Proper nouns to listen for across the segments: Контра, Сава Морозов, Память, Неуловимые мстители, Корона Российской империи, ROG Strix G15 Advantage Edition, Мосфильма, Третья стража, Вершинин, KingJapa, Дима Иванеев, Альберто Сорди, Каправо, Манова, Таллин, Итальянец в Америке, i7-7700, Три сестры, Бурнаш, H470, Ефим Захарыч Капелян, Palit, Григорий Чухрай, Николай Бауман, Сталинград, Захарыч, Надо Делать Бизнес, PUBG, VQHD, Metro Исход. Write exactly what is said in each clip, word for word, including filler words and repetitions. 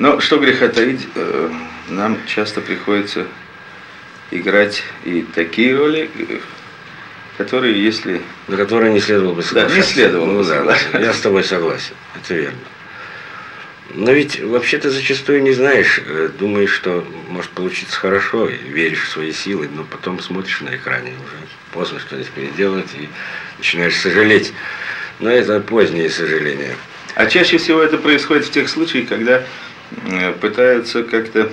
Но что греха таить, нам часто приходится играть и такие роли, которые, если... На которые не следовало бы согласиться. Да, не следовало бы согласиться. Ну, да, я с тобой согласен, это верно. Но ведь вообще ты зачастую не знаешь, думаешь, что может получиться хорошо, веришь в свои силы, но потом смотришь на экране, уже поздно что-нибудь переделать и начинаешь сожалеть. Но это позднее сожаление. А чаще всего это происходит в тех случаях, когда пытаются как-то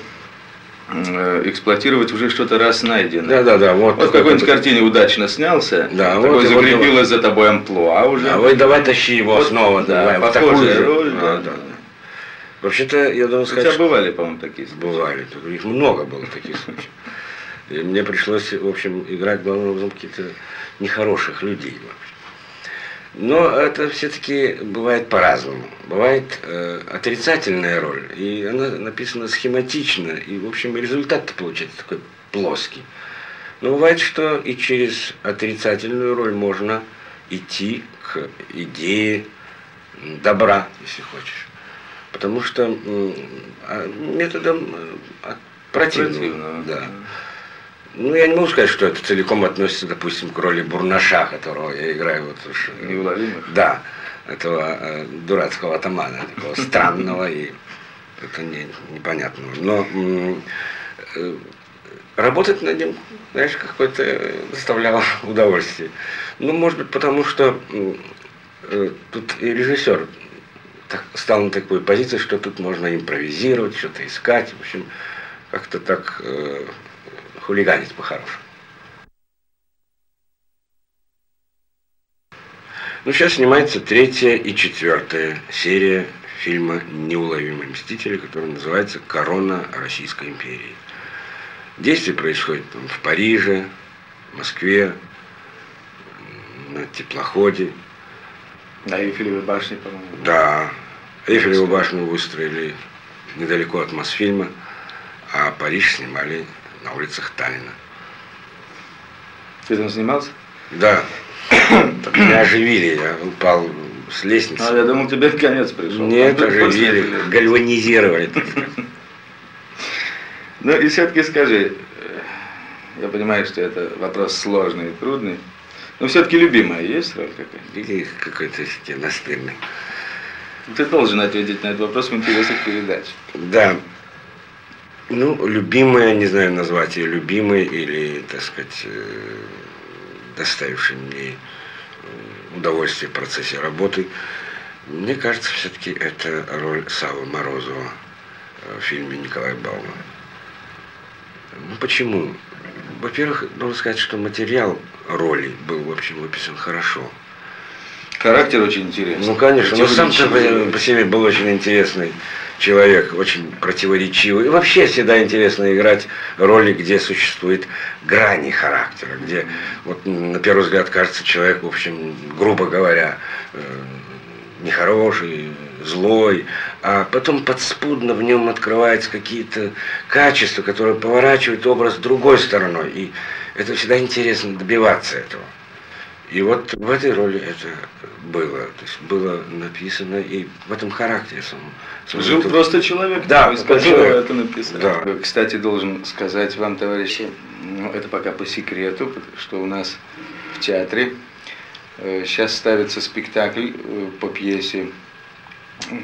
эксплуатировать уже что-то раз найденное. Да, да, да. Вот, вот в какой-нибудь картине удачно снялся, да, такой вот, закрепилось вот, за тобой амплуа уже. А вот давай тащи его вот, снова, да, давай, вот такую роль. Да, да, да. Вообще-то, я должен сказать... У тебя бывали, по-моему, такие случаи? Бывали. Их много было таких случаев. И мне пришлось, в общем, играть, главным образом, каких-то нехороших людей. Но это все-таки бывает по-разному. Бывает э, отрицательная роль, и она написана схематично, и, в общем, результат-то получается такой плоский. Но бывает, что и через отрицательную роль можно идти к идее добра, если хочешь. Потому что методом противного. Да. Ну, я не могу сказать, что это целиком относится, допустим, к роли Бурнаша, которого я играю вот уж... Неуловимых? Да, этого э, дурацкого атамана, такого странного и это не, непонятного. Но э, работать над ним, знаешь, какое-то доставляло удовольствие. Ну, может быть, потому что э, тут и режиссер так, стал на такой позиции, что тут можно импровизировать, что-то искать, в общем, как-то так э, хулиганить по-хорошему. Ну, сейчас снимается третья и четвертая серия фильма «Неуловимые мстители», который называется «Корона Российской империи». Действие происходит там, в Париже, в Москве, на теплоходе. На Эйфелевой башне, по-моему. Да. Эйфелеву башню выстроили недалеко от Мосфильма, а Париж снимали на улицах Таллина. Ты там снимался? Да. Меня оживили, я упал с лестницы. А я думал, тебе конец пришел. Нет, оживили, гальванизировали. Ну и все-таки скажи, я понимаю, что это вопрос сложный и трудный, но все-таки любимая есть роль какая-то? Или какой-то все-таки настырный. Ты должен ответить на этот вопрос в интересах передачи. Да. Ну, любимая, не знаю, назвать ее любимой или, так сказать, доставившей мне удовольствие в процессе работы, мне кажется, все-таки это роль Савы Морозова в фильме Николая Баумана. Ну, почему? Во-первых, должен сказать, что материал роли был, в общем, выписан хорошо. Характер очень интересный. Ну, конечно, но сам по, по себе был очень интересный человек, очень противоречивый. И вообще всегда интересно играть роли, где существуют грани характера, где, вот, на первый взгляд, кажется, человек, в общем, грубо говоря, э, нехороший, злой, а потом подспудно в нем открываются какие-то качества, которые поворачивают образ другой стороной. И это всегда интересно добиваться этого. И вот в этой роли это было, то есть было написано и в этом характере самом. Жил это... просто человек, да, из которого это написано. Да. Кстати, должен сказать вам, товарищи, ну, это пока по секрету, что у нас в театре э, сейчас ставится спектакль э, по пьесе,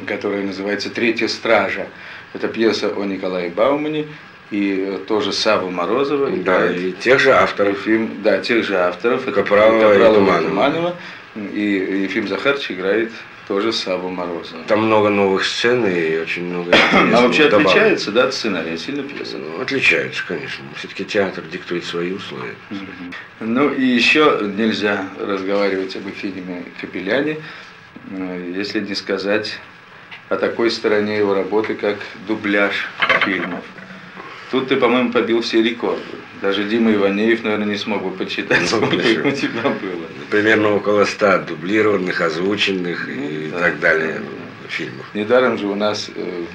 которая называется «Третья стража». Это пьеса о Николае Баумане. И тоже Савы Морозова. Да, и, и тех же авторов. Фильм, да, тех же авторов. Каправо и Манова. И, и фильм «Захарыч» играет тоже Саву Морозова. Там много новых сцен и очень много... А вообще добавок. Отличается, да, от сценария? Сильно пьеса? Отличается, конечно. Все-таки театр диктует свои условия. Mm-hmm. Ну и еще нельзя разговаривать об фильме «Капеляне», если не сказать о такой стороне его работы, как дубляж фильмов. Тут ты, по-моему, побил все рекорды. Даже Дима Иванеев, наверное, не смог бы подсчитать, сколько у тебя было. Примерно около ста дублированных, озвученных и да, так далее да. фильмов. Недаром же у нас э,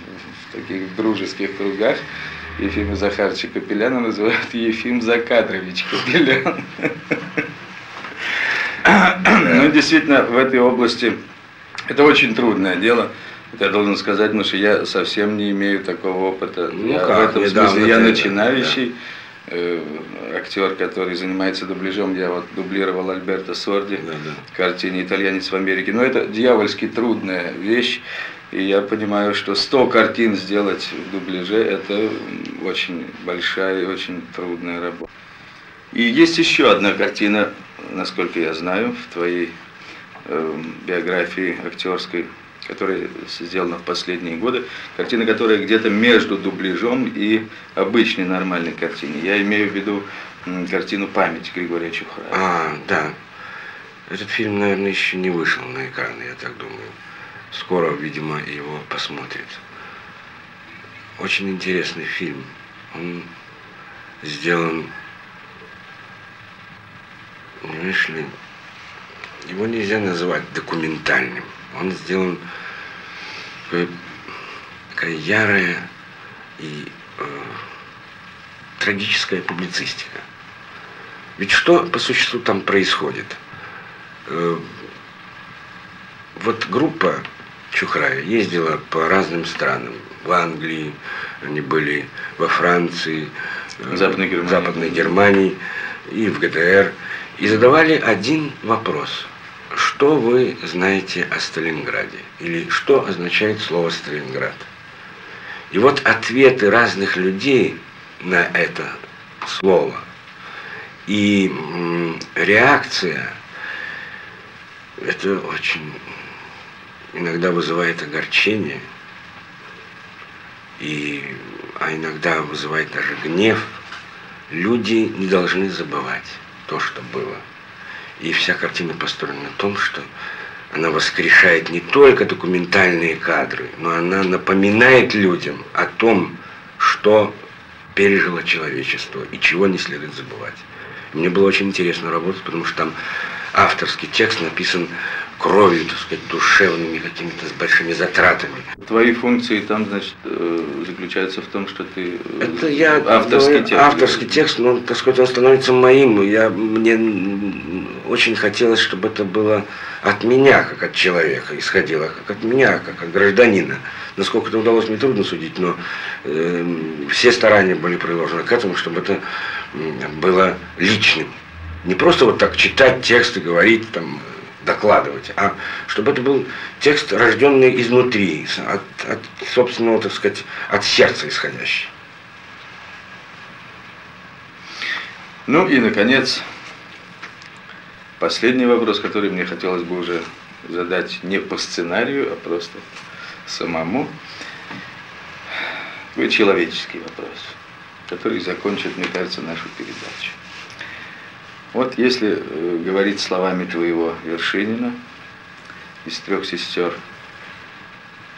в таких дружеских кругах Ефима Захарыча Капеляна называют Ефим Закадрович Капелян. Ну, действительно, в этой области это очень трудное дело. Я должен сказать, ну, что я совсем не имею такого опыта. Ну, я как? В этом недавно смысле я начинающий да. э, актер, который занимается дубляжом. Я вот дублировал Альберто Сорди да, да. в картине «Итальянец в Америке». Но это дьявольски трудная вещь. И я понимаю, что сто картин сделать в дубляже – это очень большая и очень трудная работа. И есть еще одна картина, насколько я знаю, в твоей э, биографии актерской, которая сделана в последние годы, картина, которая где-то между дубляжом и обычной нормальной картиной. Я имею в виду картину «Память» Григория Чухрая. А, да. Этот фильм, наверное, еще не вышел на экраны, я так думаю. Скоро, видимо, его посмотрят. Очень интересный фильм. Он сделан, понимаешь ли, его нельзя называть документальным. Он сделан такой, такая ярая и э, трагическая публицистика. Ведь что по существу там происходит? Э, вот группа Чухрая ездила по разным странам. В Англии они были, во Франции, в Западной Германии, Западной Германии и в ГДР. И задавали один вопрос. Что вы знаете о Сталинграде? Или что означает слово «Сталинград»? И вот ответы разных людей на это слово и реакция, это очень иногда вызывает огорчение, и, а иногда вызывает даже гнев. Люди не должны забывать то, что было. И вся картина построена на том, что она воскрешает не только документальные кадры, но она напоминает людям о том, что пережило человечество и чего не следует забывать. Мне было очень интересно работать, потому что там авторский текст написан кровью, так сказать, душевными какими-то с большими затратами. Твои функции там, значит, заключаются в том, что ты это я, авторский ну, текст. Авторский текст, ну, так сказать, он становится моим. Я, мне очень хотелось, чтобы это было от меня, как от человека, исходило, как от меня, как от гражданина. Насколько это удалось, мне трудно судить, но э, все старания были приложены к этому, чтобы это было личным. Не просто вот так читать текст и говорить там, докладывать, а чтобы это был текст, рожденный изнутри, от, от собственного, так сказать, от сердца исходящий. Ну и, наконец, последний вопрос, который мне хотелось бы уже задать не по сценарию, а просто самому. Такой человеческий вопрос, который закончит, мне кажется, нашу передачу. Вот если э, говорить словами твоего Вершинина из «Трех сестер»,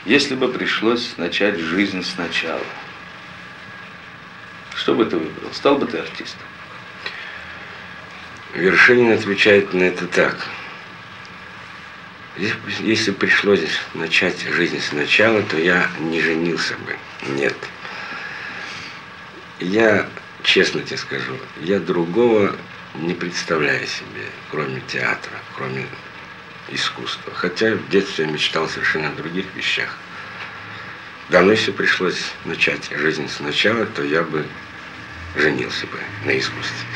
если бы пришлось начать жизнь сначала, что бы ты выбрал? Стал бы ты артистом? Вершинин отвечает на это так. Если пришлось начать жизнь сначала, то я не женился бы. Нет. Я, честно тебе скажу, я другого не представляю себе, кроме театра, кроме искусства. Хотя в детстве я мечтал совершенно о других вещах. Да, но если пришлось начать жизнь сначала, то я бы женился бы на искусстве.